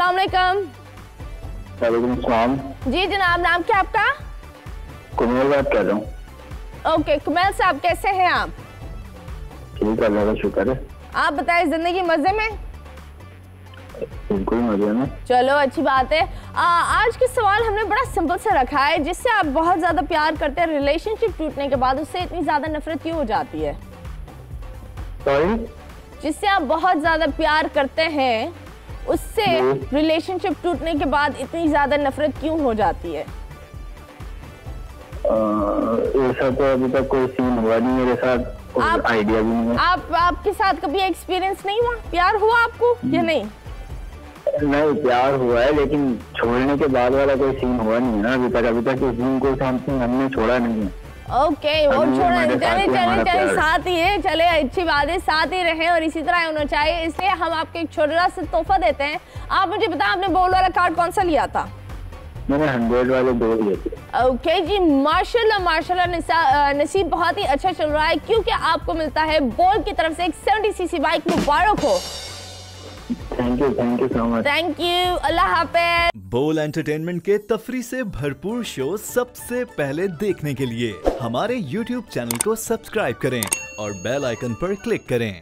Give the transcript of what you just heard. अस्सलाम जी जनाब, नाम क्या आपका? कुमेल बात कर रहा हूँ। ओके कुमेल साहब, कैसे हैं आप? ठीक है, शुक्र है। आप बताएं, जिंदगी मजे में? बिल्कुल मजे में। चलो अच्छी बात है। आज के सवाल हमने बड़ा सिंपल सा रखा है, जिससे आप बहुत ज्यादा प्यार करते हैं, रिलेशनशिप टूटने के बाद उससे इतनी ज्यादा नफरत क्यों हो जाती है? जिससे आप बहुत ज्यादा प्यार करते हैं उससे रिलेशनशिप टूटने के बाद इतनी ज्यादा नफरत क्यों हो जाती है? ऐसा तो अभी तक कोई सीन हुआ नहीं मेरे साथ, और आइडिया भी नहीं है। आपके साथ कभी एक्सपीरियंस नहीं हुआ? प्यार हुआ आपको या नहीं? नहीं, प्यार हुआ है लेकिन छोड़ने के बाद वाला कोई सीन हुआ नहीं है ना अभी तक इस दिन को हमने छोड़ा नहीं है। ओके, वो छोड़ा, चले साथ ही है, चले अच्छी बात है, साथ ही रहें और इसी तरह होना चाहिए। इसलिए हम आपको एक छोटा सा तोहफा देते हैं। आप मुझे बताएं, आपने बॉल वाला कार्ड कौन सा लिया था? मैंने 100 वाले दो लिए थे। ओके जी, माशाल्लाह माशाल्लाह, नसीब बहुत ही अच्छा चल रहा है क्योंकि आपको मिलता है बॉल की तरफ से एक 70cc बाइक। मुबारक हो। Thank you so much. Thank you, अल्लाह हाफिज़। बोल एंटरटेनमेंट के तफरी से भरपूर शो सबसे पहले देखने के लिए हमारे YouTube चैनल को सब्सक्राइब करें और बेल आइकन पर क्लिक करें।